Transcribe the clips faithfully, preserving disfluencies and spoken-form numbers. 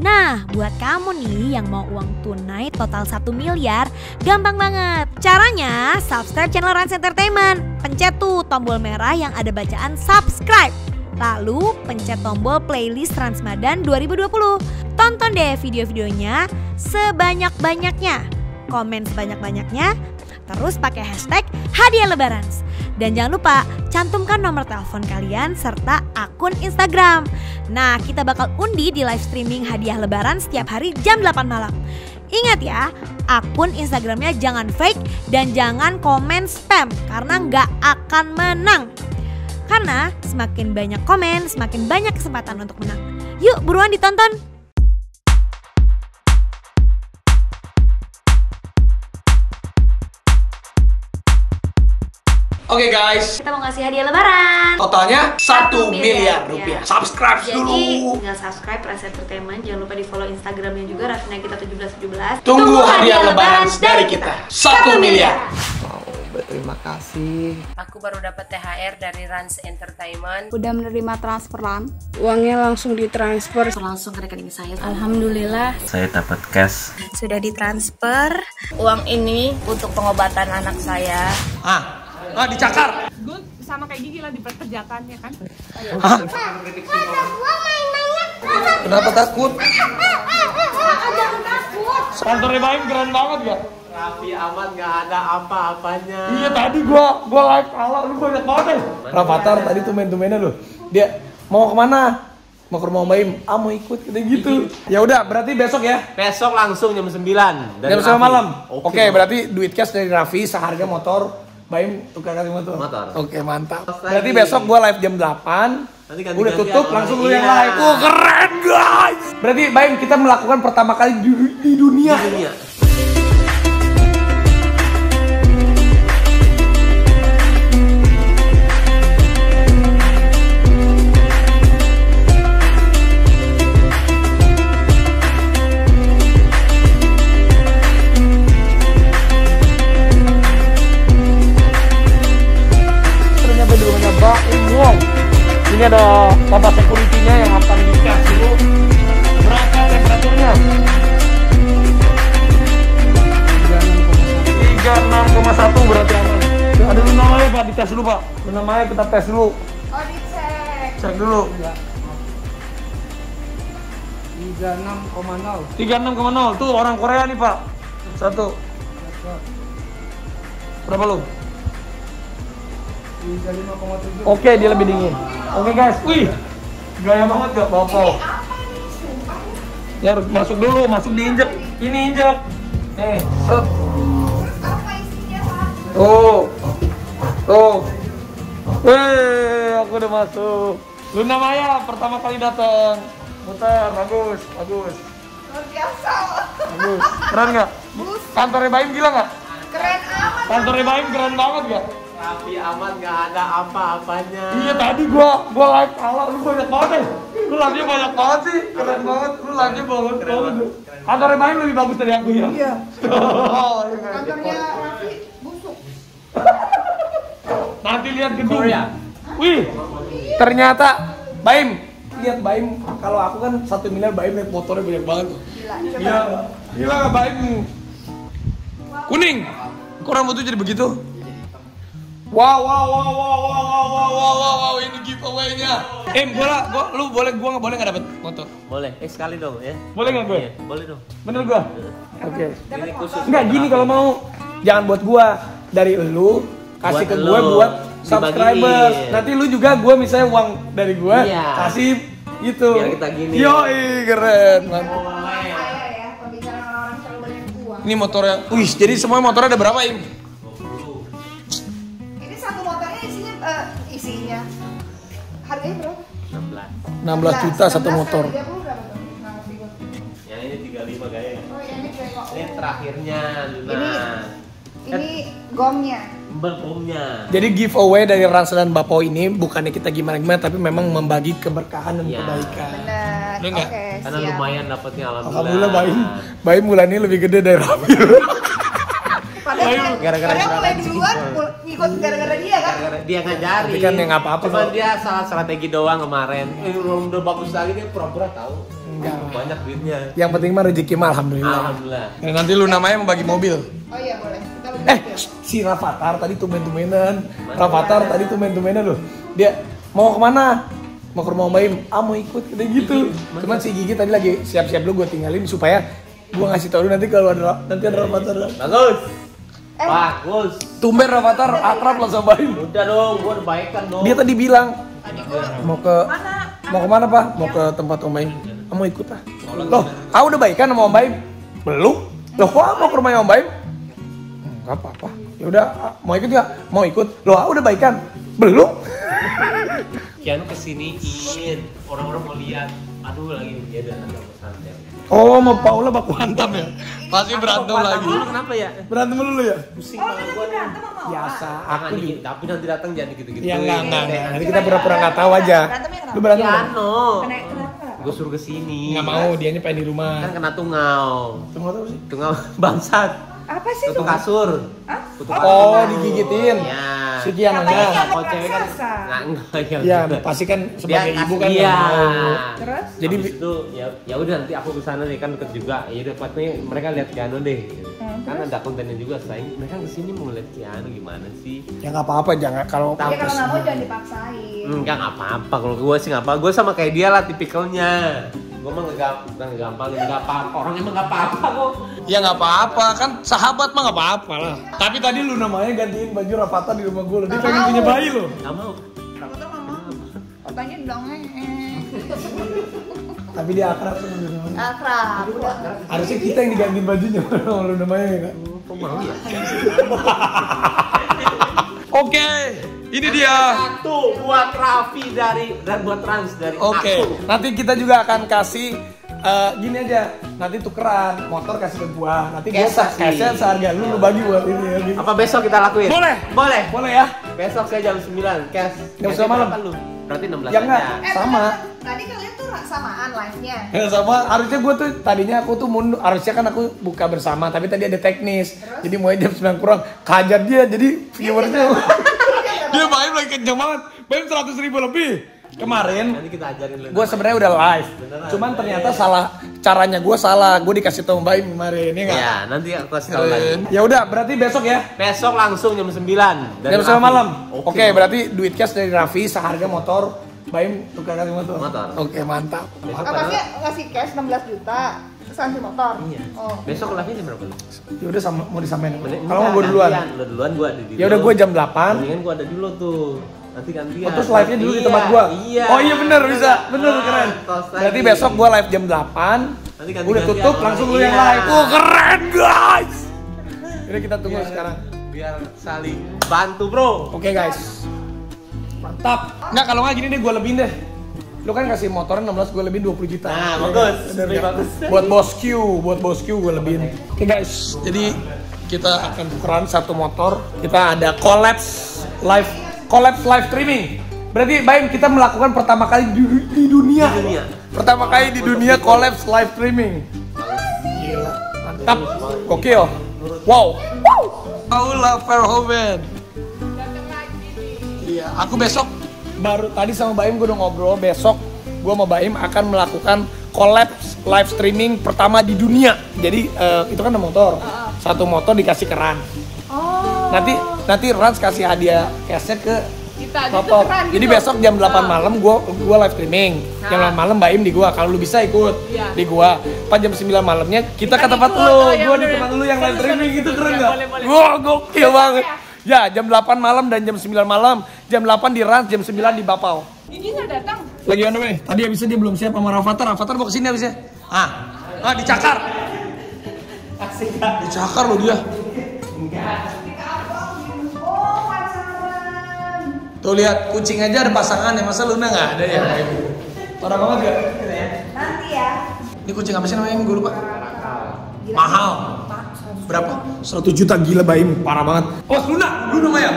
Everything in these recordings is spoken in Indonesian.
Nah, buat kamu nih yang mau uang tunai total satu miliar, gampang banget. Caranya, subscribe channel Rans Entertainment. Pencet tuh tombol merah yang ada bacaan subscribe. Lalu pencet tombol playlist Transmadan dua ribu dua puluh. Tonton deh video-videonya sebanyak-banyaknya. Komen sebanyak-banyaknya. Terus pakai hashtag Hadiah Lebaran. Dan jangan lupa cantumkan nomor telepon kalian serta akun Instagram. Nah, kita bakal undi di live streaming Hadiah Lebaran setiap hari jam delapan malam. Ingat ya, akun Instagramnya jangan fake dan jangan komen spam karena nggak akan menang. Karena semakin banyak komen, semakin banyak kesempatan untuk menang. Yuk buruan ditonton! Oke okay guys, kita mau ngasih hadiah lebaran. Totalnya satu miliar rupiah. Ya. Subscribe Jadi, dulu. Jadi tinggal subscribe Rans Entertainment. Jangan lupa di follow Instagramnya juga Raffi kita tujuh belas tujuh belas. Tunggu, Tunggu hadiah, hadiah lebaran dari kita. satu miliar. Terima kasih. Aku baru dapat T H R dari Rans Entertainment. Udah menerima transferan. Uangnya langsung ditransfer langsung ke rekening saya. Alhamdulillah. Saya dapat cash. Sudah ditransfer. Uang ini untuk pengobatan anak saya. Ah. Ah, dicakar. Gue sama kayak Gigi lah diperkerjakannya kan. Hah? Gua main-mainnya. Kenapa takut? Ada takut. Kantornya Baim keren banget gak? Raffi Ahmad gak ada apa-apanya. Iya tadi gua gua live kalah lu banyak banget. Rafathar tadi tuh main-mainnya lu. Dia mau kemana? Mau ke rumah Baim. Ah mau ikut kayak gitu. Ya udah, berarti besok ya. Besok langsung jam sembilan. jam sembilan malam. Oke, berarti duit cash dari Raffi seharga motor Baim tukar kali motor. Oke, mantap. Berarti besok gua live jam delapan. Nanti udah tutup langsung lu yang live. Oh, keren guys. Berarti Baim kita melakukan pertama kali di, di dunia. Di dunia. Ini ada bapak security-nya yang akan dikasih dulu berangkat temperaturnya tiga puluh enam koma satu berarti aman. Ada Luna Maya Pak, dites dulu Pak. Luna Maya kita tes dulu. Oh dicek. Cek dulu. tiga puluh enam koma nol. tiga puluh enam koma nol tuh orang Korea nih Pak. Satu. Berapa lu? tiga puluh lima koma tujuh. Oke, dia lebih dingin. Oke guys, wih, gaya banget gak bapak? Ya masuk dulu, masuk diinjek, ini injek. Nih, set. Tuh, tuh. Wih, aku udah masuk. Luna Maya pertama kali datang. Muter, bagus, bagus. Luar biasa. Bagus, keren nggak? Kantornya Baim gila nggak? Keren amat. Kantornya Baim keren banget gak? Raffi Ahmad gak ada apa-apanya. Iya tadi gua gua live kalah lu banyak banget. Lu live-nya banyak banget sih. Keren banget. Lu live-nya banget. Kantornya Baim lebih bagus dari aku ya. Iya. Oh, kantornya Raffi busuk. Nanti lihat gedung. Wih. Ternyata Baim lihat Baim kalau aku kan satu miliar Baim naik motornya banyak banget. Gila. Iya. Gila Baim. Kuning. Kok rambutnya jadi begitu? Wow, wow, wow, wow, wow, wow, wow, wow, wow, ini giveaway-nya. Em, gue lah, gua, lu boleh, gua nggak boleh nggak dapet motor? Boleh, eh sekali dong ya. Boleh nggak gue? Iya, boleh dong. Bener gue? Oke. Ini khusus. Nggak gini kalau mau, jangan buat gue dari lu, kasih ke gue buat subscriber. Nanti lu juga gue misalnya uang dari gue, kasih gitu. Biar kita gini. Yoi, keren. Ini motor yang, wih, jadi semua motornya ada berapa Im? Isinya harganya berapa? enam belas juta satu motor. Yang ini tiga puluh lima gaya. Oh, yang ini kayak ini terakhirnya Luna. Ini ini gomnya. Gomnya. Jadi giveaway dari Rans dan Bapo ini bukannya kita gimana-gimana tapi memang membagi keberkahan dan ya. Kebaikan. Benar. Oke. Okay, karena siap. Lumayan dapatnya alhamdulillah. Alhamdulillah Baim. Baim bulan ini lebih gede dari Raffi. gara-gara dia mulai duluan ngikut gara-gara dia kan? Dia ngajarin. Tapi kan dia nggak apa-apa. Cuma dia salah strategi doang kemarin. Eh, udah bagus lagi dia pura-pura tahu. Banyak duitnya. Yang penting mah rezeki mah alhamdulillah. Alhamdulillah. Dan nanti Luna Maya mau bagi mobil. Oh iya boleh. Kita bagi eh, mobil. Si Rafathar tadi tumen-tumenan. Rafathar tadi tumen-tumenan loh. Dia mau kemana? Mau ke rumah Baim. Ah mau ikut kita gitu. Cuman si Gigi tadi lagi siap-siap lu gue tinggalin supaya gue ngasih tau lu nanti kalau ada nanti ada Rafathar. Bagus. Eh. Bagus. Tumben Rafathar akrab lah sama Baim. Udah dong, gue udah baikan dong. Dia tadi bilang mau ke mau kemana pak? Mau ke tempat Om Baim. Mau ikut ah. Loh, ah udah baikan sama Om Baim? Belum. Loh, kok ah, mau ke rumahnya Om Baim? Enggak apa-apa. Ya udah, ah, mau ikut enggak? Mau ikut. Loh, ah udah baikan? Belum. Kian kesiniin. Orang-orang mau lihat. Aduh, lagi dia dan ada pesan ya. Oh, sama Paula baku hantam ya. Pasti berantem lagi. Kenapa ya? Berantem dulu ya? Pusing banget gua. Biasa. Aku di tapi nanti datang jadi gitu-gitu. Ya enggak, enggak. Nanti kita pura-pura enggak tahu aja. Lu berantem. Gue suruh kesini. Nggak mau, dia ini pengen di rumah. Kan kena tungau. Tungau apa sih? Tungau bangsat. Apa sih? Kutu kasur. Hah? Kutu kasur. Oh, digigitin. Iya. Sekian aja. Kalau cewek kan enggak enggak ya. Iya, pasti kan sebagai ibu kan enggak mau. Terus? Jadi itu ya ya udah nanti aku ke sana deh kan deket juga. Ya udah patnya mereka lihat Kiano deh. Karena ada kontennya juga sayang. Mereka kesini mau lihat Kiano gimana sih? Ya enggak apa-apa jangan kalau kalau enggak mau jangan dipaksain. Enggak apa-apa kalau gue sih enggak apa-apa. Gue sama kayak dia lah tipikalnya. Gue mah nggak gampang, nggak apa-apa. Orang emang nggak apa-apa kok. Ya nggak apa-apa, kan sahabat mah nggak apa-apa lah. Tapi tadi Luna Maya gantiin baju Rafathar di rumah gue, dia pengen punya bayi loh. Nggak mau. Rafathar nggak mau. Katanya dong tapi dia akrab sama Luna Maya. Akrab. Harusnya kita yang digantiin bajunya sama Luna Maya ya kak? Kok mau ya? Oke. Ini dia satu buat Raffi dari dan buat Rans dari aku. Oke. Nanti kita juga akan kasih uh, gini aja. Nanti tukeran motor kasih ke gua. Nanti biasa kasih seharga lu lu bagi buat ini ya. Apa besok kita lakuin? Boleh. Boleh. Boleh ya. Besok saya jam sembilan cash. Jam sembilan malam lu. Berarti enam belas. Ya enggak, sama. Tadi kalian tuh samaan live-nya. Ya sama, harusnya gue tuh tadinya aku tuh mundur, harusnya kan aku buka bersama, tapi tadi ada teknis. Terus? Jadi mulai jam sembilan kurang, kajar dia jadi viewersnya. Dia Baim lagi kenceng banget, Baim seratus ribu lebih kemarin. Nanti kita ajarin lagi. Gue sebenarnya udah live, beneran, cuman ternyata ya. Salah caranya gue salah, gue dikasih tahu Baim kemarin ini ya, nggak? Ya nanti aku kasih tahu lagi. Ya udah, berarti besok ya? Besok langsung jam sembilan. Jam sembilan malam. Oke, okay, berarti duit cash dari Raffi seharga motor Baim tukar kasih motor. Motor. Oke okay, mantap. Besok apa sih ngasih cash enam belas juta? Sanksi motor. Iya. Oh. Besok live-nya jam berapa? Ya udah sama mau disamain. Kalau mau gua duluan. Lu duluan gua ada di. Ya udah gua jam delapan. Mendingan gua ada dulu tuh. Nanti gantian. Oh, terus live-nya dulu di tempat gua. Iya. Oh iya benar bisa. Benar keren. Berarti besok gua live jam delapan. Nanti gantian. Udah tutup langsung lu yang live. Oh keren guys. Udah kita tunggu sekarang biar saling bantu, bro. Oke guys. Mantap. Enggak kalau enggak gini deh gua lebihin deh. Lu kan kasih motornya enam belas, gue lebihin dua puluh juta. Nah, bagus. bagus. Buat Bos Q, buat Bos Q gue lebihin. Oke okay, guys, jadi kita akan tukeran satu motor. Kita ada collapse live, collapse live streaming. Berarti Baim kita melakukan pertama kali di, di dunia. Di dunia. Pertama kali di dunia collapse live streaming. Gila, mantap. Gokil. Wow. Paula Verhoeven. Iya, aku besok baru tadi sama Baim gue udah ngobrol, besok gue sama Baim akan melakukan collab live streaming pertama di dunia. Jadi uh, itu kan ada motor, satu motor dikasih ke Rans. Oh. Nanti nanti Rans kasih hadiah cashnya ke kita. Motor. Gitu, jadi besok jam delapan malam gue gue live streaming. Nah. Jam delapan malam Baim di gue, kalau lu bisa ikut ya. Di gue. Pas jam sembilan malamnya kita, kita ke tempat lu, gue di tempat lu yang live streaming gitu keren nggak? Wow gokil banget. Ya, jam delapan malam dan jam sembilan malam. Jam delapan di Rans, jam sembilan di Bapau. Gigi nggak datang. Lagi on the way. Tadi abisnya dia belum siap sama Rafathar. Rafathar mau kesini abisnya. Ah, ah dicakar. Dicakar loh dia. Tuh lihat kucing aja ada pasangan ya. Masa Luna nggak ada ya? Orang amat nggak? Nanti ya. Ini kucing apa sih namanya? Gue lupa. Mahal. Berapa? seratus juta gila Baim, parah banget. Awas oh, Luna, Luna Maya.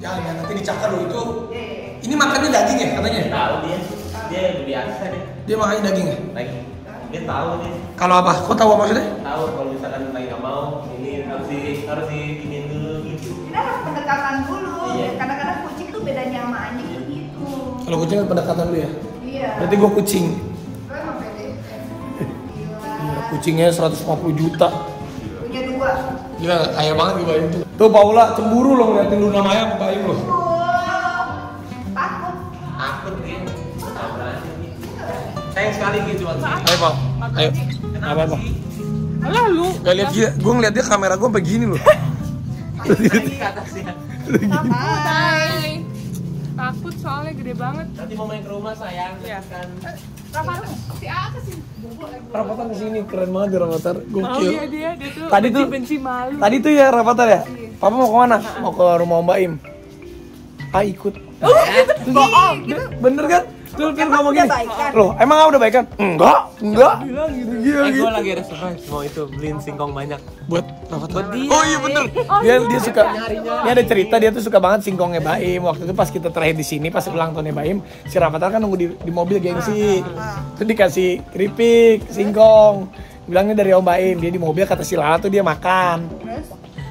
Jangan ya, nanti dicakar loh itu. Ini makannya daging ya katanya? Tahu dia. Dia biasa deh. Dia makannya daging ya? Daging. Dia tahu nih. Kalau apa? Kok tahu maksudnya? Tahu kalau misalkan lagi enggak mau, ini harus di di harus diinin dulu gitu. Kita harus pendekatan dulu. Iya. Kadang-kadang kucing tuh bedanya sama anjing tuh gitu. Kalau kucing pendekatan dulu ya? Iya. Berarti gua kucing. Gua emang pede. Gila. Kucingnya seratus lima puluh juta. Punya dua. Gila, kaya banget gua itu. Tuh Paula cemburu loh ngeliatin Luna Maya sama Baim loh. Takut. Takut dia. Sabar aja nih. Sayang sekali gitu. Ayo, Pak. Ayo. Kenapa, Pak? Lalu gak lihat dia, gue ngeliat dia kamera gue begini loh. Lagi ke atasnya. Hai. Takut soalnya gede banget. Nanti mau main ke rumah sayang. Iya. Rafathar si A ke sini. Rafathar ke sini keren banget ya Rafathar. Gokil. Iya dia, dia tuh tadi tuh benci malu. Tadi tuh ya Rafathar ya. Papa mau ke mana? Mau ke rumah Om Baim. Ah ikut. Bohong. Bener kan? Tuh kan ngomong gini, loh emang aku udah baikan? Enggak, enggak bilang gitu, gila gitu. Gue lagi ada surprise, mau itu beliin singkong banyak buat Rafathar. Oh iya bener, dia dia suka, ini ada cerita dia tuh suka banget singkongnya Baim. Waktu itu pas kita terakhir di sini pas ulang tahunnya Baim, si Rafathar kan nunggu di, di mobil gengsi. Terus dikasih keripik, singkong, bilangnya dari Om Baim. Dia di mobil kata si Lala tuh dia makan,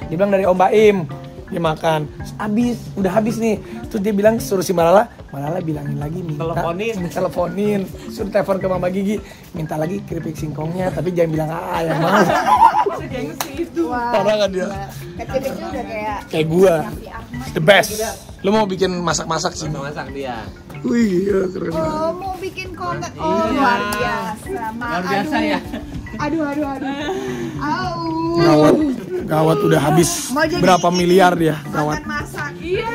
dia bilang dari Om Baim. Dia makan, habis, udah habis nih. Terus dia bilang suruh si Malala, Malala bilangin lagi minta teleponin, teleponin, suruh telepon ke Mama Gigi, minta lagi keripik singkongnya, tapi jangan bilang ah yang mau. Segengsi itu. Parah kan dia. Keripiknya udah kayak kayak gua. The best. Lu mau bikin masak-masak sih? Masak dia. Wih, ya, keren. Oh, mau bikin konten. Oh, luar biasa. Luar biasa ya. Aduh, aduh, aduh. Au. Gawat, gawat udah habis berapa miliar dia gawat. Masak. Iya.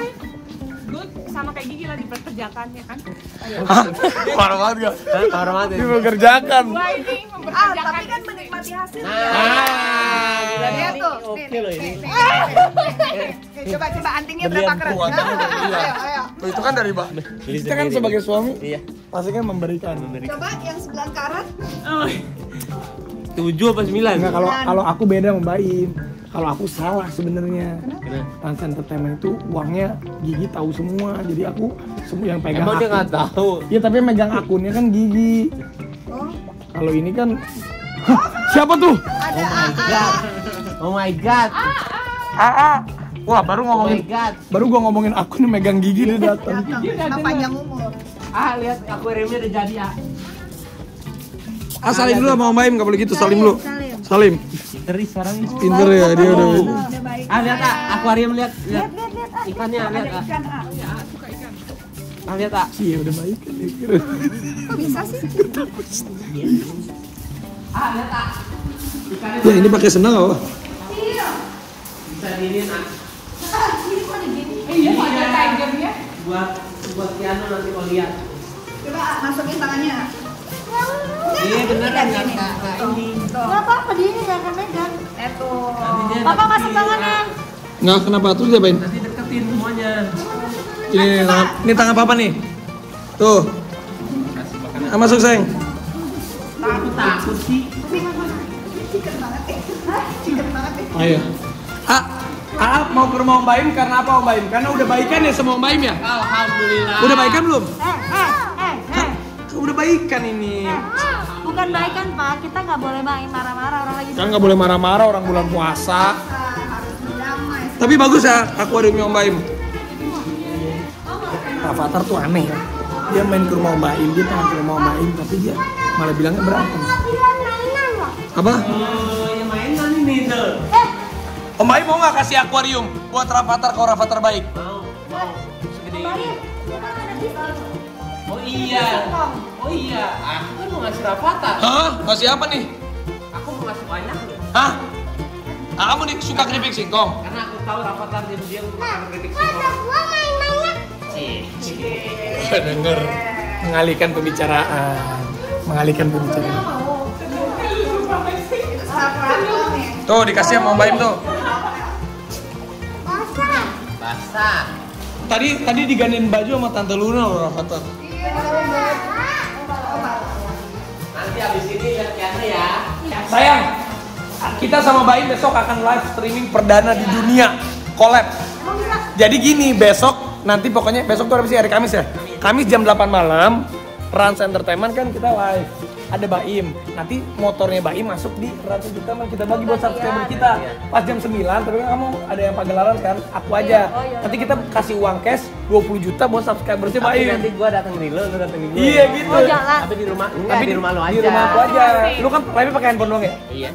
Gue sama kayak Gigi lagi diperkerjakannya kan. Parah banget gak? Parah banget. Diperkerjakan. Gua ini memperkerjakan. Tapi kan menikmati hasilnya. Nah, gila tuh. Oke loh ini. Coba coba antingnya berapa keren. Ayo, ayo. Itu kan dari Mbak. Kita kan sebagai suami pasti kan memberikan. Coba yang sembilan karat. Tujuh apa sembilan? Enggak, kalau kalau aku beda sama Baim. Kalau aku salah sebenarnya. Rans Entertainment itu uangnya Gigi tahu semua. Jadi aku semua yang pegang. Emang akun. Dia nggak tahu. Iya tapi yang megang akunnya kan Gigi. Oh. Kalau ini kan oh, siapa tuh? Ada oh my god. Oh my god. Aa. Wah baru ngomongin. Oh baru gua ngomongin akun yang megang Gigi dia datang. Dia panjang umur. Ah lihat akuariumnya udah jadi ya. Ah salim dulu sama Om Baim, gak boleh gitu, salim dulu. Salim. Pinter nih sekarang. Pinter ya, dia udah baik. Ah lihat ah, akuarium lihat. Lihat, lihat, lihat. Ikannya, lihat ah. Iya, suka ikan. Ah lihat ah. Iya, udah baik. Kok bisa sih? Ah lihat ah. Ya ini pakai sendal apa? Iya. Bisa diinin ah. Ini kok ada gini? Iya, kok ada tigernya? Buat, buat piano nanti kau lihat. Coba masukin tangannya. Iya bener kan kak, kak ini gak apa-apa dia ini gak akan megang itu papa kasih tangannya gak kenapa, terus dia apain? Nanti deketin semuanya ini tangan papa nih tuh masuk sayang takut takut sih ciket banget ya ciket banget ya ayo Aap mau ke rumah Om Baim karena apa Om Baim? Karena udah baikan ya sama Om Baim ya? Alhamdulillah udah baikan belum? eh eh eh eh udah baikan ini. Eh, bukan baikan Pak, kita nggak boleh main marah-marah orang lagi. Kan nggak boleh marah-marah orang bulan puasa. Tapi bagus ya akuariumnya Om Baim. Rafathar tuh aneh. Dia main ke rumah Om Baim, dia pengen ke rumah Om Baim, tapi dia malah bilangnya berantem. Apa? Ya mainan ini tuh. Om Baim mau nggak kasih akuarium buat Rafathar kalau Rafathar baik? Mau, mau. Segede ini. Oh iya, oh iya, aku kan mau ngasih Rafathar. Hah? Ngasih apa nih? Aku mau ngasih banyak. Hah? Kamu nih suka keripik singkong? Karena aku tahu Rafathar dia dia makan keripik singkong. Kalau gua main banyak. Cie, denger mengalihkan pembicaraan, mengalihkan pembicaraan. Tuh dikasih sama Om Baim tuh. Basah. Basah. Tadi tadi digantiin baju sama Tante Luna loh Rafathar. Iya. Nanti abis ini lihat Kiana ya. Sayang, kita sama Baim besok akan live streaming perdana di dunia, collab. Jadi gini besok nanti pokoknya besok tuh hari Kamis ya. Kamis jam delapan malam Rans Entertainment kan kita live, ada Baim. Nanti motornya Baim masuk di Rans Entertainment, kita bagi buat subscriber kita. Pas jam sembilan, tapi kamu ada yang pagelaran kan, aku aja. Nanti kita kasih uang cash dua puluh juta buat subscribernya Baim. Nanti gua datang di lu, lu datang di gua. Iya gitu. Tapi di rumah, tapi di rumah lu aja. Di rumah aku aja. Lu kan live pakai handphone doang ya? Iya.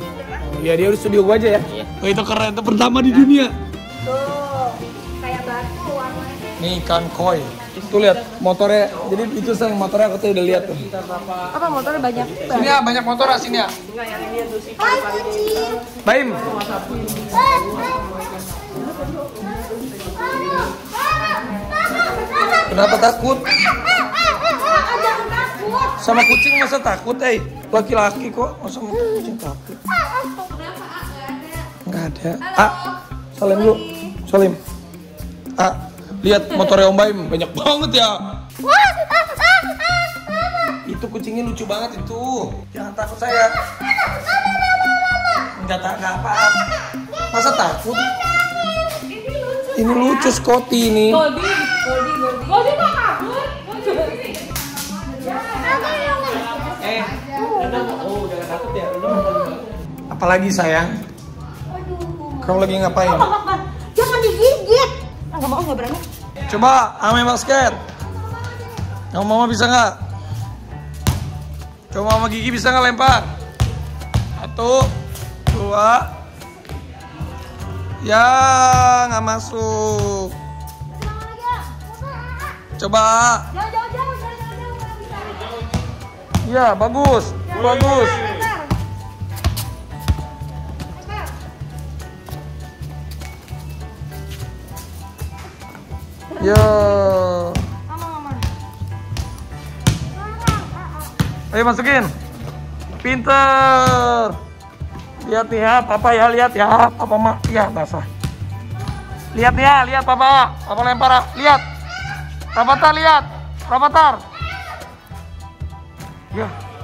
Iya, dia di studio gua aja ya. Oh, itu keren, itu pertama di dunia. Tuh, kayak batu warnanya. Nih kan koi. Tuh lihat motornya, jadi itu sang motornya aku tuh udah lihat tuh. Apa motornya banyak? Sini ya, banyak motor ah sini ya. Enggak yang ini tuh sih. Baim. Kenapa takut? Sama kucing masa takut, eh? Laki-laki kok masa kucing takut? Kenapa ah enggak ada? Enggak ada. Ah, salim dulu. Salim. Ah. Lihat motornya Om Baim, banyak banget ya. Itu kucingnya lucu banget itu. Jangan takut saya. Enggak tak enggak apa. Masa takut? Ini lucu Scotty ini. Goldi, Goldi, Goldi. Goldi kok kabur? Goldi sini. Eh, oh, jangan takut ya. Apalagi sayang? Kamu lagi ngapain? Jangan digigit. Nggak mau, nggak berani. Coba ame basket. Kamu mama bisa nggak? Coba mama Gigi bisa nggak lempar? Satu, dua. Ya nggak masuk. Coba. Jauh, jauh, jauh, jauh, jauh. Ya bagus, jauh, bagus. Jauh, jauh, jauh. Yo. Mama, mama. Ayo masukin. Pinter. Lihat nih ya, Papa ya, lihat ya, Papa mak, ya basah. Lihat nih ya, lihat Papa, Papa lempar, lihat. Rafathar lihat, Rafathar. Ya.